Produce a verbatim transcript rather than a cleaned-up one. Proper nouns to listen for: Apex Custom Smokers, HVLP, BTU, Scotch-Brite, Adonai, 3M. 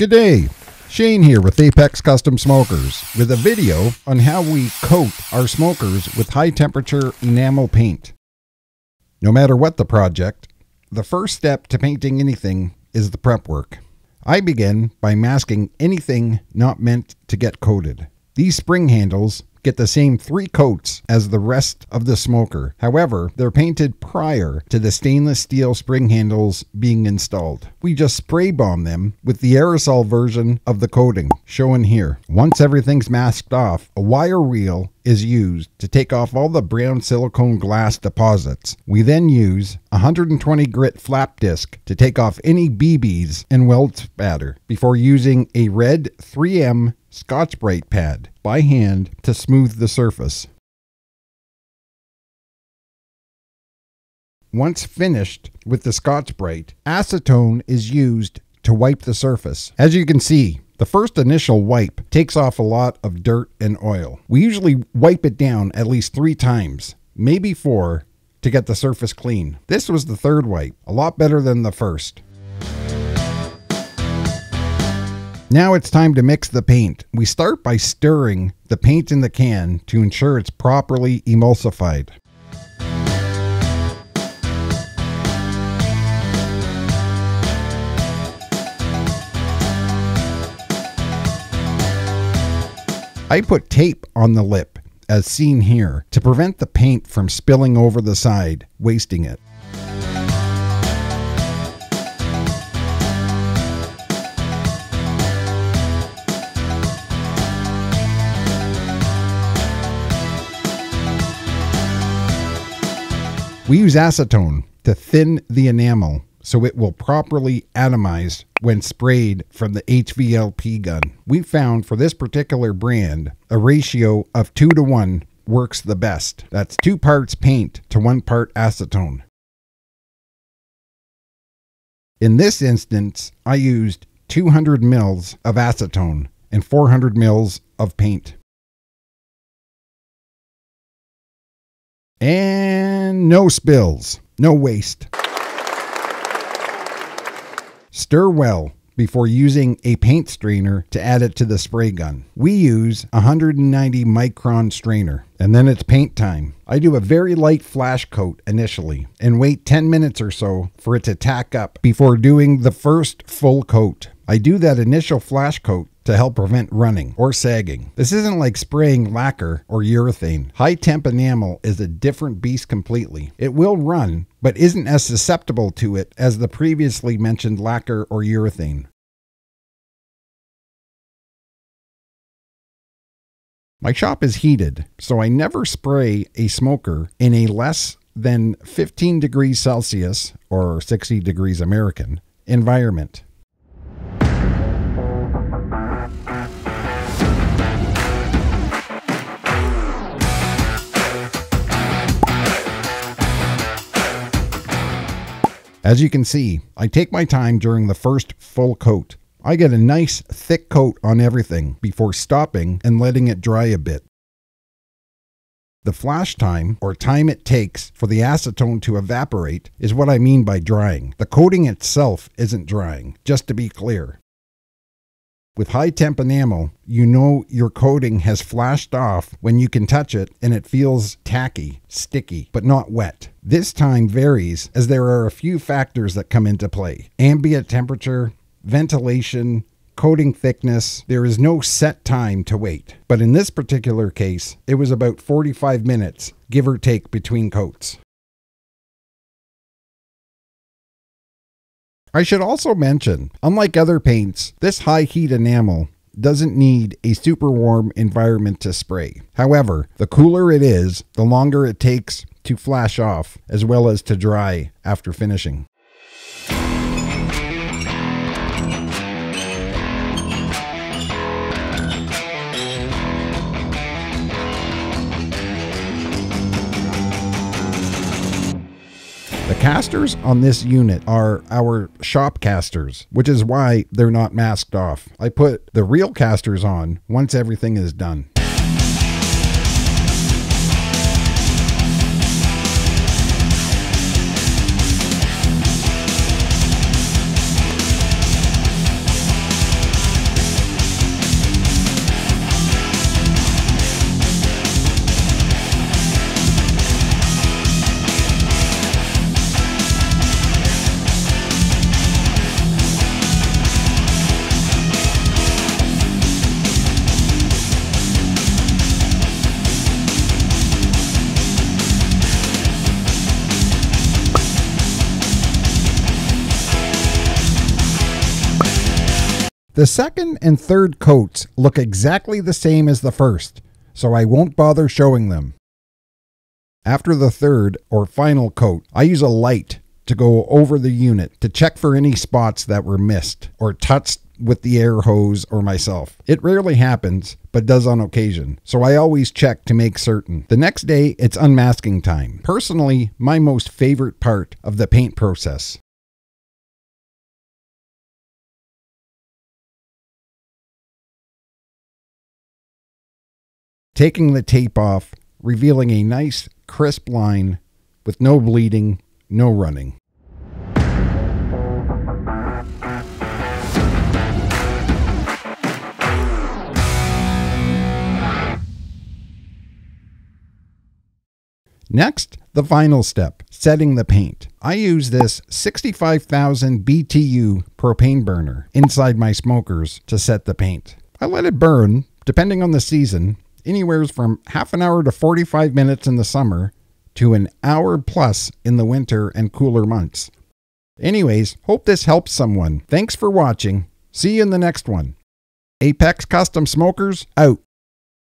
Good day, Shane here with Apex Custom Smokers with a video on how we coat our smokers with high temperature enamel paint. No matter what the project, the first step to painting anything is the prep work. I begin by masking anything not meant to get coated. These spring handles get the same three coats as the rest of the smoker. However, they're painted prior to the stainless steel spring handles being installed. We just spray bomb them with the aerosol version of the coating, shown here. Once everything's masked off, a wire reel is used to take off all the brown silicone glass deposits. We then use one hundred twenty grit flap disc to take off any B Bs and weld spatter before using a red three M Scotch-Brite pad by hand to smooth the surface. Once finished with the Scotch-Brite, acetone is used to wipe the surface. As you can see, the first initial wipe takes off a lot of dirt and oil. We usually wipe it down at least three times, maybe four, to get the surface clean. This was the third wipe, a lot better than the first. Now it's time to mix the paint. We start by stirring the paint in the can to ensure it's properly emulsified. I put tape on the lip, as seen here, to prevent the paint from spilling over the side, wasting it. We use acetone to thin the enamel so it will properly atomize when sprayed from the H V L P gun. We found for this particular brand, a ratio of two to one works the best. That's two parts paint to one part acetone. In this instance, I used two hundred mils of acetone and four hundred mils of paint. And no spills, no waste. Stir well before using a paint strainer to add it to the spray gun. We use a one hundred ninety micron strainer, and then it's paint time. I do a very light flash coat initially and wait ten minutes or so for it to tack up before doing the first full coat. I do that initial flash coat to help prevent running or sagging. This isn't like spraying lacquer or urethane. High temp enamel is a different beast completely. It will run, but isn't as susceptible to it as the previously mentioned lacquer or urethane. My shop is heated, so I never spray a smoker in a less than fifteen degrees Celsius or sixty degrees American environment. As you can see, I take my time during the first full coat. I get a nice thick coat on everything before stopping and letting it dry a bit. The flash time, or time it takes for the acetone to evaporate, is what I mean by drying. The coating itself isn't drying, just to be clear. With high temp enamel, you know your coating has flashed off when you can touch it and it feels tacky, sticky, but not wet. This time varies as there are a few factors that come into play. Ambient temperature, ventilation, coating thickness. There is no set time to wait. But in this particular case, it was about forty-five minutes, give or take, between coats. I should also mention, unlike other paints, this high heat enamel doesn't need a super warm environment to spray. However, the cooler it is, the longer it takes to flash off as well as to dry after finishing. The casters on this unit are our shop casters, which is why they're not masked off. I put the real casters on once everything is done. The second and third coats look exactly the same as the first, so I won't bother showing them. After the third or final coat, I use a light to go over the unit to check for any spots that were missed or touched with the air hose or myself. It rarely happens, but does on occasion, so I always check to make certain. The next day, it's unmasking time. Personally, my most favorite part of the paint process. Taking the tape off, revealing a nice, crisp line with no bleeding, no running. Next, the final step, setting the paint. I use this sixty-five thousand B T U propane burner inside my smokers to set the paint. I let it burn, depending on the season, anywhere from half an hour to forty-five minutes in the summer to an hour plus in the winter and cooler months. Anyways, hope this helps someone. Thanks for watching. See you in the next one. Apex Custom Smokers out.